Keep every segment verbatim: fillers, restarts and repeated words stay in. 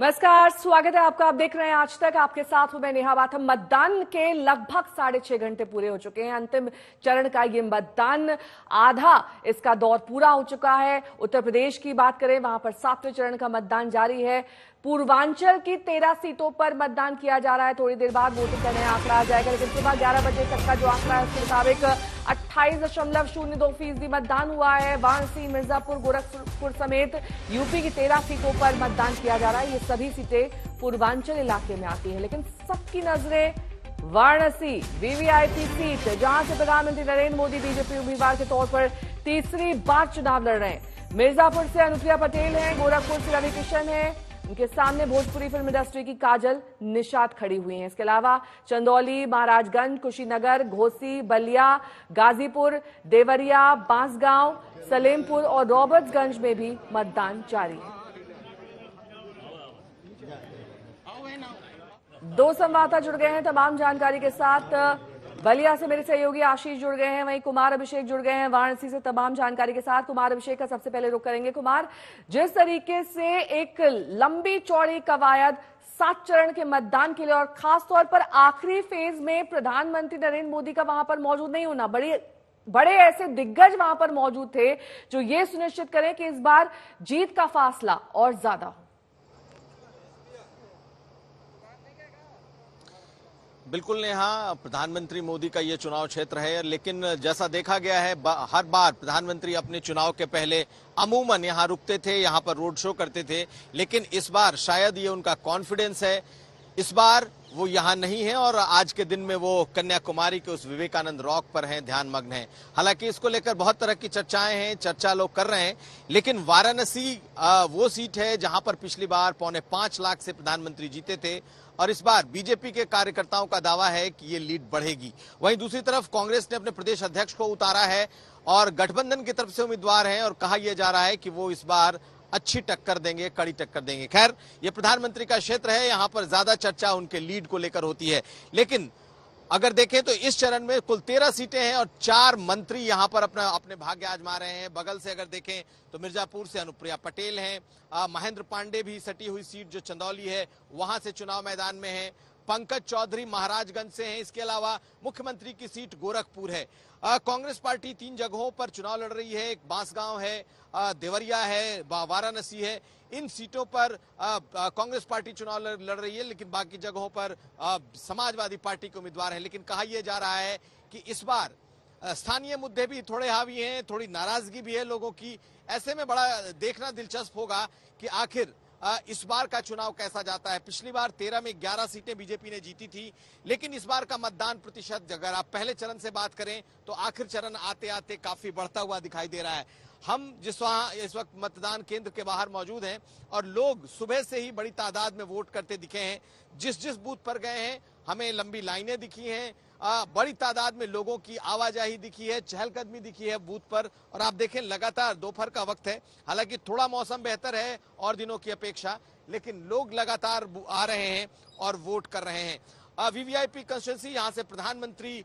नमस्कार, स्वागत है आपका। आप देख रहे हैं आज तक, आपके साथ हूं मैं नेहा बाथम। मतदान के लगभग साढ़े छह घंटे पूरे हो चुके हैं। अंतिम चरण का ये मतदान, आधा इसका दौर पूरा हो चुका है। उत्तर प्रदेश की बात करें, वहां पर सातवें चरण का मतदान जारी है। पूर्वांचल की तेरह सीटों पर मतदान किया जा रहा है। थोड़ी देर बाद वोटिंग का नया आंकड़ा आ जाएगा, लेकिन सुबह ग्यारह बजे तक का जो आंकड़ा है उसके मुताबिक अट्ठाईस दशमलव शून्य दो फीसदी मतदान हुआ है। वाराणसी, मिर्जापुर, गोरखपुर समेत यूपी की तेरह सीटों पर मतदान किया जा रहा है। ये सभी सीटें पूर्वांचल इलाके में आती है, लेकिन सबकी नजरें वाराणसी वीवीआईपी सीट, जहां से प्रधानमंत्री नरेंद्र मोदी बीजेपी उम्मीदवार के तौर पर तीसरी बार चुनाव लड़ रहे हैं। मिर्जापुर से अनुप्रिया पटेल हैं, गोरखपुर से रवि किशन हैं। उनके सामने भोजपुरी फिल्म इंडस्ट्री की काजल निषाद खड़ी हुई हैं। इसके अलावा चंदौली, महाराजगंज, कुशीनगर, घोसी, बलिया, गाजीपुर, देवरिया, बांसगांव, सलेमपुर और रॉबर्ट्सगंज में भी मतदान जारी है। दो संवाददाता जुड़ गए हैं तमाम जानकारी के साथ। बलिया से मेरे सहयोगी आशीष जुड़ गए हैं, वहीं कुमार अभिषेक जुड़ गए हैं वाराणसी से तमाम जानकारी के साथ। कुमार अभिषेक का सबसे पहले रुख करेंगे। कुमार, जिस तरीके से एक लंबी चौड़ी कवायद सात चरण के मतदान के लिए और खासतौर पर आखिरी फेज में प्रधानमंत्री नरेंद्र मोदी का वहां पर मौजूद नहीं होना, बड़ी बड़े ऐसे दिग्गज वहां पर मौजूद थे जो ये सुनिश्चित करें कि इस बार जीत का फासला और ज्यादा हो। बिल्कुल नेहा, प्रधानमंत्री मोदी का ये चुनाव क्षेत्र है, लेकिन जैसा देखा गया है हर बार प्रधानमंत्री अपने चुनाव के पहले अमूमन यहाँ रुकते थे, यहाँ पर रोड शो करते थे, लेकिन इस बार शायद ये उनका कॉन्फिडेंस है, इस बार वो यहाँ नहीं है और आज के दिन में वो कन्याकुमारी के उस विवेकानंद रॉक पर हैं, ध्यानमग्न हैं। हालांकि इसको लेकर बहुत तरह की चर्चाएं हैं, चर्चा लोग कर रहे हैं, लेकिन वाराणसी वो सीट है जहाँ पर पिछली बार पौने पांच लाख से प्रधानमंत्री जीते थे और इस बार बीजेपी के कार्यकर्ताओं का दावा है कि ये लीड बढ़ेगी। वहीं दूसरी तरफ कांग्रेस ने अपने प्रदेश अध्यक्ष को उतारा है और गठबंधन की तरफ से उम्मीदवार हैं और कहा यह जा रहा है कि वो इस बार अच्छी टक्कर देंगे, कड़ी टक्कर देंगे। खैर, ये प्रधानमंत्री का क्षेत्र है, यहाँ पर ज्यादा चर्चा उनके लीड को लेकर होती है। लेकिन अगर देखें तो इस चरण में कुल तेरह सीटें हैं और चार मंत्री यहाँ पर अपना अपने भाग्य आजमा रहे हैं। बगल से अगर देखें तो मिर्जापुर से अनुप्रिया पटेल हैं, महेंद्र पांडे भी सटी हुई सीट जो चंदौली है वहां से चुनाव मैदान में है, पंकज चौधरी महाराजगंज से हैं, इसके अलावा मुख्यमंत्री की सीट गोरखपुर है। कांग्रेस पार्टी तीन जगहों पर चुनाव लड़ रही है, एक बांसगांव है, आ, देवरिया है, वाराणसी है। इन सीटों पर कांग्रेस पार्टी चुनाव लड़, लड़ रही है, लेकिन बाकी जगहों पर आ, समाजवादी पार्टी के उम्मीदवार हैं। लेकिन कहा यह जा रहा है कि इस बार स्थानीय मुद्दे भी थोड़े हावी हैं, थोड़ी नाराजगी भी है लोगों की। ऐसे में बड़ा देखना दिलचस्प होगा कि आखिर इस बार का चुनाव कैसा जाता है। पिछली बार तेरह में ग्यारह सीटें बीजेपी ने जीती थी, लेकिन इस बार का मतदान प्रतिशत अगर आप पहले चरण से बात करें तो आखिर चरण आते आते काफी बढ़ता हुआ दिखाई दे रहा है। हम जिस वहां इस वक्त मतदान केंद्र के बाहर मौजूद हैं और लोग सुबह से ही बड़ी तादाद में वोट करते दिखे हैं। जिस जिस बूथ पर गए हैं हमें लंबी लाइनें दिखी हैं, आ, बड़ी तादाद में लोगों की आवाजाही दिखी है, चहलकदमी दिखी है बूथ पर। और आप देखें लगातार दोपहर का वक्त है, हालांकि थोड़ा मौसम बेहतर है और दिनों की अपेक्षा, लेकिन लोग लगातार आ रहे हैं और वोट कर रहे हैं। वीवीआईपी कंस्टिट्यूंसी, यहाँ से प्रधानमंत्री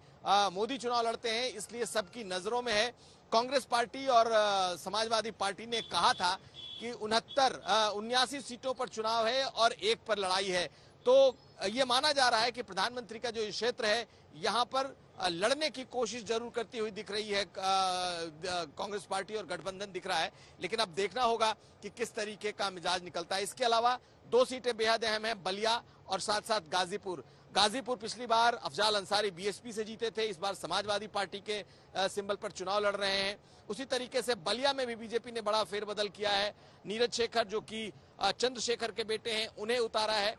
मोदी चुनाव लड़ते हैं, इसलिए सबकी नजरों में है। कांग्रेस पार्टी और आ, समाजवादी पार्टी ने कहा था कि उनहत्तर उन्यासी सीटों पर चुनाव है और एक पर लड़ाई है, तो ये माना जा रहा है कि प्रधानमंत्री का जो क्षेत्र है यहाँ पर लड़ने की कोशिश जरूर करती हुई दिख रही है कांग्रेस पार्टी और गठबंधन दिख रहा है। लेकिन अब देखना होगा कि किस तरीके का मिजाज निकलता है। इसके अलावा दो सीटें बेहद अहम है, बलिया और साथ साथ गाजीपुर। गाजीपुर पिछली बार अफजल अंसारी बीएसपी से जीते थे, इस बार समाजवादी पार्टी के सिंबल पर चुनाव लड़ रहे हैं। उसी तरीके से बलिया में भी बीजेपी ने बड़ा फेरबदल किया है, नीरज शेखर जो कि चंद्रशेखर के बेटे हैं उन्हें उतारा है,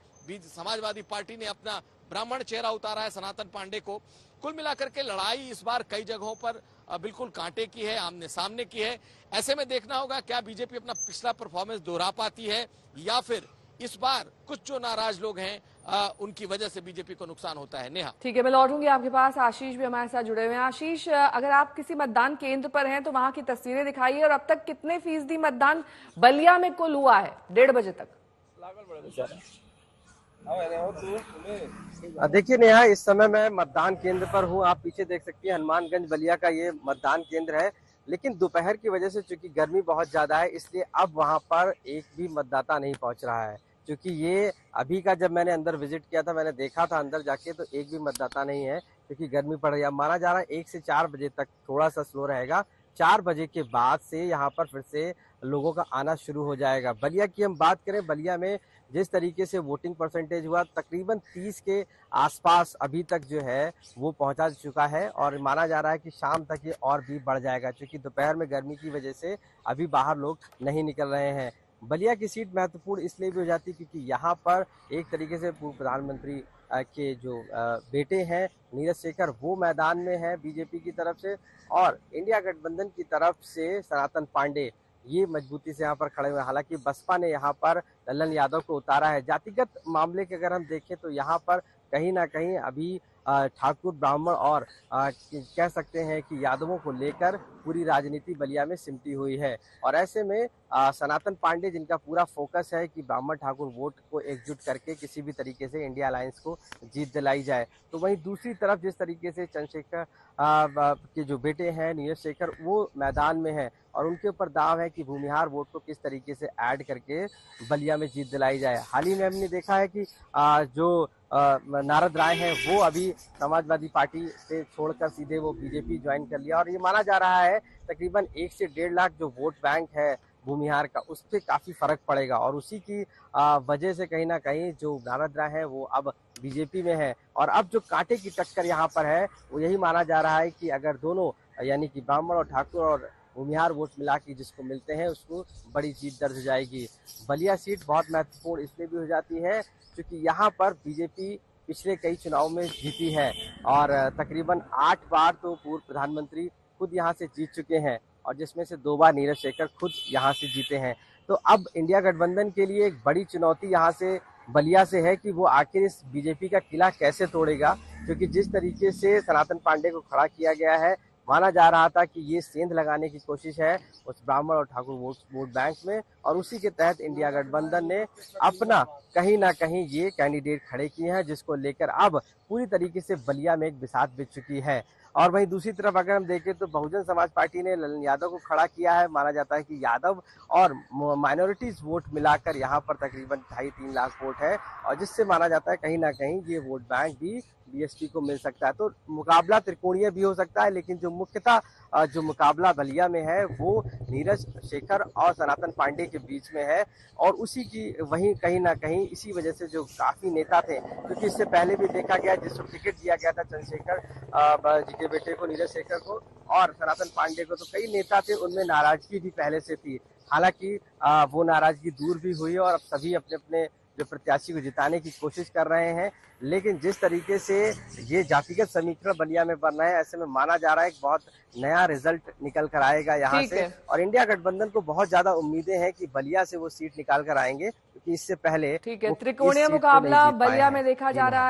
समाजवादी पार्टी ने अपना ब्राह्मण चेहरा उतारा है सनातन पांडे को। कुल मिलाकर के लड़ाई इस बार कई जगहों पर बिल्कुल कांटे की है, आमने सामने की है। ऐसे में देखना होगा क्या बीजेपी अपना पिछला परफॉर्मेंस दोहरा पाती है या फिर इस बार कुछ जो नाराज लोग हैं आ, उनकी वजह से बीजेपी को नुकसान होता है। नेहा, ठीक है, मैं लौटूंगी आपके पास। आशीष भी हमारे साथ जुड़े हुए हैं। आशीष, अगर आप किसी मतदान केंद्र पर हैं तो वहां की तस्वीरें दिखाइए, और अब तक कितने फीसदी मतदान बलिया में कुल हुआ है डेढ़ बजे तक? देखिए नेहा, इस समय मैं मतदान केंद्र पर हूँ, आप पीछे देख सकती हैं हनुमानगंज बलिया का ये मतदान केंद्र है, लेकिन दोपहर की वजह से चूंकि गर्मी बहुत ज्यादा है इसलिए अब वहाँ पर एक भी मतदाता नहीं पहुँच रहा है। क्योंकि ये अभी का जब मैंने अंदर विजिट किया था, मैंने देखा था अंदर जाके, तो एक भी मतदाता नहीं है क्योंकि गर्मी पड़ रही है। माना जा रहा है एक से चार बजे तक थोड़ा सा स्लो रहेगा, चार बजे के बाद से यहाँ पर फिर से लोगों का आना शुरू हो जाएगा। बलिया की हम बात करें, बलिया में जिस तरीके से वोटिंग परसेंटेज हुआ, तकरीबन तीस के आसपास अभी तक जो है वो पहुंचा चुका है और माना जा रहा है कि शाम तक ये और भी बढ़ जाएगा क्योंकि दोपहर में गर्मी की वजह से अभी बाहर लोग नहीं निकल रहे हैं। बलिया की सीट महत्वपूर्ण इसलिए भी हो जाती है क्योंकि यहाँ पर एक तरीके से पूर्व प्रधानमंत्री के जो बेटे हैं नीरज शेखर, वो मैदान में हैं बीजेपी की तरफ से, और इंडिया गठबंधन की तरफ से सनातन पांडे ये मजबूती से यहाँ पर खड़े हुए। हालांकि बसपा ने यहाँ पर ललन यादव को उतारा है। जातिगत मामले के अगर हम देखें तो यहाँ पर कहीं ना कहीं अभी ठाकुर ब्राह्मण और कह सकते हैं कि यादवों को लेकर पूरी राजनीति बलिया में सिमटी हुई है और ऐसे में सनातन पांडे जिनका पूरा फोकस है कि ब्राह्मण ठाकुर वोट को एकजुट करके किसी भी तरीके से इंडिया अलायंस को जीत दिलाई जाए, तो वहीं दूसरी तरफ जिस तरीके से चंद्रशेखर के जो बेटे हैं नीरज शेखर, वो मैदान में हैं और उनके ऊपर दाव है कि भूमिहार वोट को किस तरीके से ऐड करके बलिया में जीत दिलाई जाए। हाल ही में हमने देखा है कि जो नारद राय है वो अभी समाजवादी पार्टी से छोड़कर सीधे वो बीजेपी ज्वाइन कर लिया और ये माना जा रहा है तकरीबन एक से डेढ़ लाख जो वोट बैंक है भूमिहार का, उस पर काफ़ी फर्क पड़ेगा और उसी की वजह से कहीं ना कहीं जो नारद राय है वो अब बीजेपी में है और अब जो कांटे की टक्कर यहाँ पर है वो यही माना जा रहा है कि अगर दोनों यानी कि ब्राह्मण और ठाकुर और भूमिहार वोट मिला के जिसको मिलते हैं उसको बड़ी जीत दर्ज हो जाएगी। बलिया सीट बहुत महत्वपूर्ण इसलिए भी हो जाती है क्योंकि यहाँ पर बीजेपी पिछले कई चुनाव में जीती है और तकरीबन आठ बार तो पूर्व प्रधानमंत्री खुद यहाँ से जीत चुके हैं और जिसमें से दो बार नीरज शेखर खुद यहाँ से जीते हैं। तो अब इंडिया गठबंधन के लिए एक बड़ी चुनौती यहाँ से बलिया से है कि वो आखिर इस बीजेपी का किला कैसे तोड़ेगा क्योंकि जिस तरीके से सनातन पांडे को खड़ा किया गया है, माना जा रहा था कि ये सेंध लगाने की कोशिश है उस ब्राह्मण और ठाकुर वोट वोट बैंक में और उसी के तहत इंडिया गठबंधन ने अपना कहीं ना कहीं ये कैंडिडेट खड़े किए हैं जिसको लेकर अब पूरी तरीके से बलिया में एक बिसात बिछ चुकी है। और वहीं दूसरी तरफ अगर हम देखें तो बहुजन समाज पार्टी ने ललन यादव को खड़ा किया है। माना जाता है कि यादव और माइनॉरिटीज वोट मिलाकर यहाँ पर तकरीबन ढाई तीन लाख वोट है और जिससे माना जाता है कहीं ना कहीं ये वोट बैंक भी बीएसपी को मिल सकता है। तो मुकाबला त्रिकोणीय भी हो सकता है लेकिन जो मुख्यतः जो मुकाबला बलिया में है वो नीरज शेखर और सनातन पांडे के बीच में है और उसी की वहीं कहीं ना कहीं इसी वजह से जो काफ़ी नेता थे क्योंकि इससे पहले भी देखा गया जिसको टिकट दिया गया था चंद्रशेखर जी के बेटे को नीरज शेखर को और सनातन पांडे को, तो कई नेता थे उनमें नाराजगी भी पहले से थी। हालांकि वो नाराजगी दूर भी हुई और अब सभी अपने अपने जो प्रत्याशी को जिताने की कोशिश कर रहे हैं लेकिन जिस तरीके से ये जातिगत समीकरण बलिया में बन रहा है, ऐसे में माना जा रहा है एक बहुत नया रिजल्ट निकल कर आएगा यहाँ से और इंडिया गठबंधन को बहुत ज्यादा उम्मीदें हैं कि बलिया से वो सीट निकाल कर आएंगे क्योंकि इससे पहले ठीक है त्रिकोणीय मुकाबला बलिया में देखा जा रहा है।